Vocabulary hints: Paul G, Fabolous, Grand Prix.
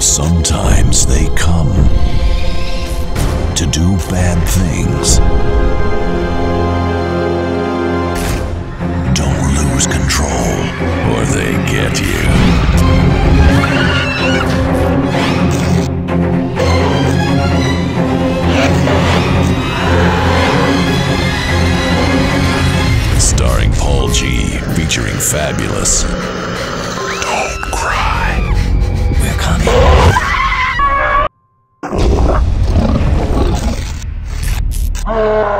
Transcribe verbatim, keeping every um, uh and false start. Sometimes they come to do bad things. Don't lose control, or they get you. Starring Paul G, featuring Fabolous. Don't cry. We're coming. Oh.